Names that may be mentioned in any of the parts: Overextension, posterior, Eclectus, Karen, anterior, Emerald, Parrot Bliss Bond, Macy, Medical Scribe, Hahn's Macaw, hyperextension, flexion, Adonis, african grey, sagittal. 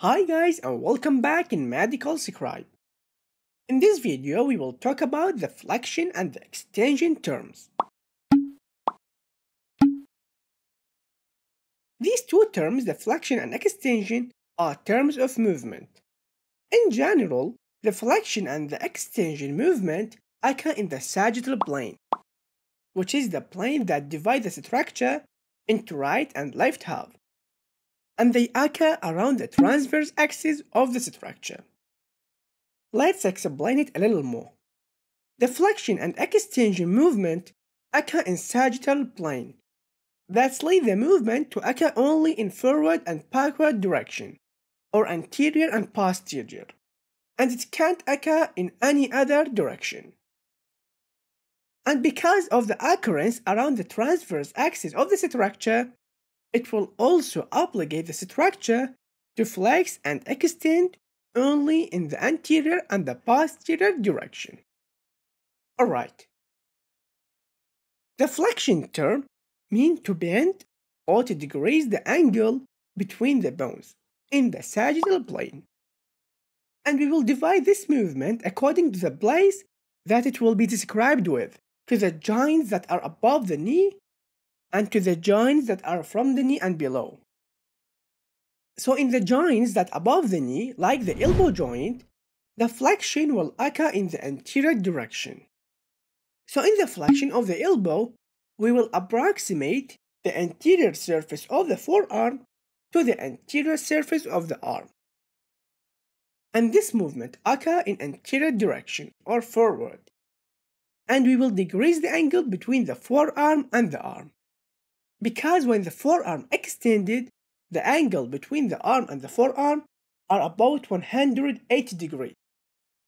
Hi guys and welcome back in Medical Scribe. In this video we will talk about the flexion and the extension terms. These two terms, the flexion and extension, are terms of movement. In general, the flexion and the extension movement occur in the sagittal plane, which is the plane that divides the structure into right and left half, and they occur around the transverse axis of the structure. Let's explain it a little more. The flexion and extension movement occur in sagittal plane. That's lead the movement to occur only in forward and backward direction, or anterior and posterior, and it can't occur in any other direction. And because of the occurrence around the transverse axis of the structure, it will also obligate the structure to flex and extend only in the anterior and the posterior direction. Alright. The flexion term means to bend or to decrease the angle between the bones in the sagittal plane. And we will divide this movement according to the place that it will be described with, to the joints that are above the knee and to the joints that are from the knee and below. So in the joints that above the knee, like the elbow joint, the flexion will occur in the anterior direction. So in the flexion of the elbow, we will approximate the anterior surface of the forearm to the anterior surface of the arm. And this movement occurs in anterior direction or forward. And we will decrease the angle between the forearm and the arm, because when the forearm extended, the angle between the arm and the forearm are about 180 degrees.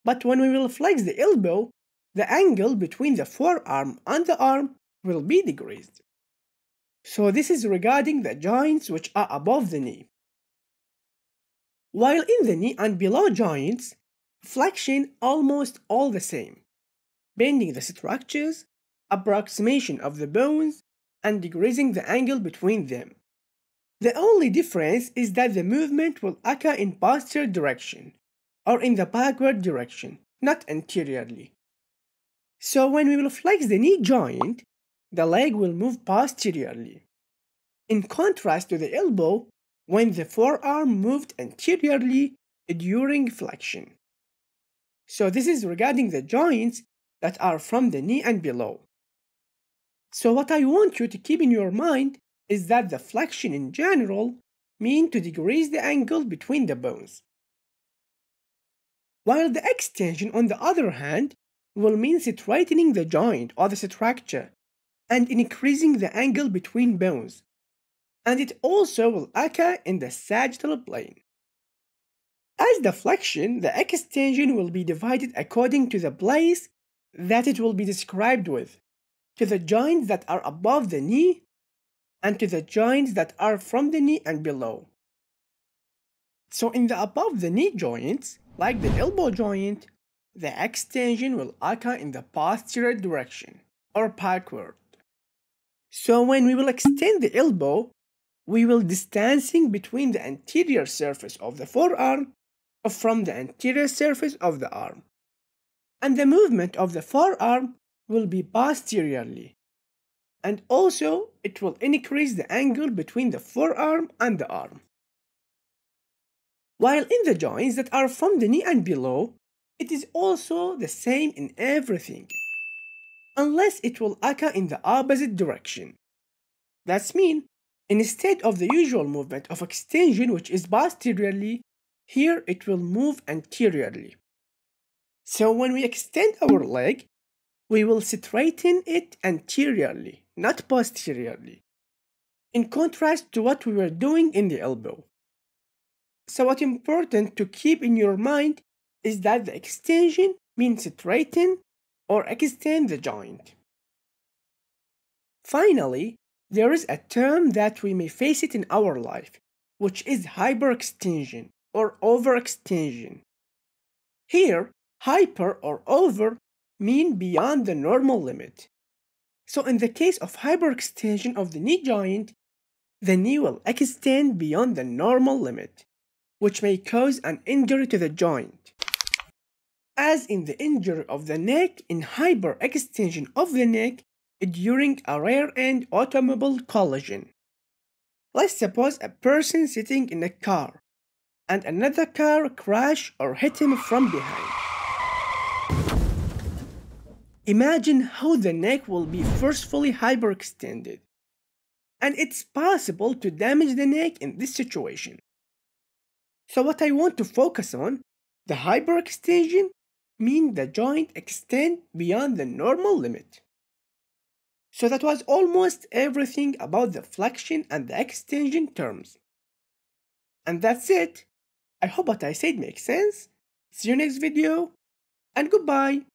But when we will flex the elbow, the angle between the forearm and the arm will be decreased. So this is regarding the joints which are above the knee. While in the knee and below joints, flexion almost all the same, bending the structures, approximation of the bones, and decreasing the angle between them. The only difference is that the movement will occur in posterior direction, or in the backward direction, not anteriorly. So when we will flex the knee joint, the leg will move posteriorly, in contrast to the elbow, when the forearm moved anteriorly during flexion. So this is regarding the joints that are from the knee and below. So what I want you to keep in your mind is that the flexion in general means to decrease the angle between the bones, while the extension, on the other hand, will mean straightening the joint or the structure and increasing the angle between bones, and it also will occur in the sagittal plane. As the flexion, the extension will be divided according to the place that it will be described with, to the joints that are above the knee and to the joints that are from the knee and below. So in the above the knee joints, like the elbow joint, the extension will occur in the posterior direction or backward. So when we will extend the elbow, we will distancing between the anterior surface of the forearm from the anterior surface of the arm, and the movement of the forearm will be posteriorly, and also it will increase the angle between the forearm and the arm. While in the joints that are from the knee and below, it is also the same in everything, unless it will occur in the opposite direction. That's mean, instead of the usual movement of extension, which is posteriorly, here it will move anteriorly. So when we extend our leg, we will straighten it anteriorly, not posteriorly, in contrast to what we were doing in the elbow. So what's important to keep in your mind is that the extension means straighten or extend the joint. Finally, there is a term that we may face it in our life, which is hyperextension or overextension. Here, hyper or over mean beyond the normal limit. So in the case of hyperextension of the knee joint, the knee will extend beyond the normal limit, which may cause an injury to the joint. As in the injury of the neck in hyperextension of the neck during a rear end automobile collision. Let's suppose a person sitting in a car and another car crash or hit him from behind. Imagine how the neck will be forcefully hyperextended, and it's possible to damage the neck in this situation. So what I want to focus on, the hyperextension means the joint extends beyond the normal limit. So that was almost everything about the flexion and the extension terms. And that's it. I hope what I said makes sense. See you next video, and goodbye.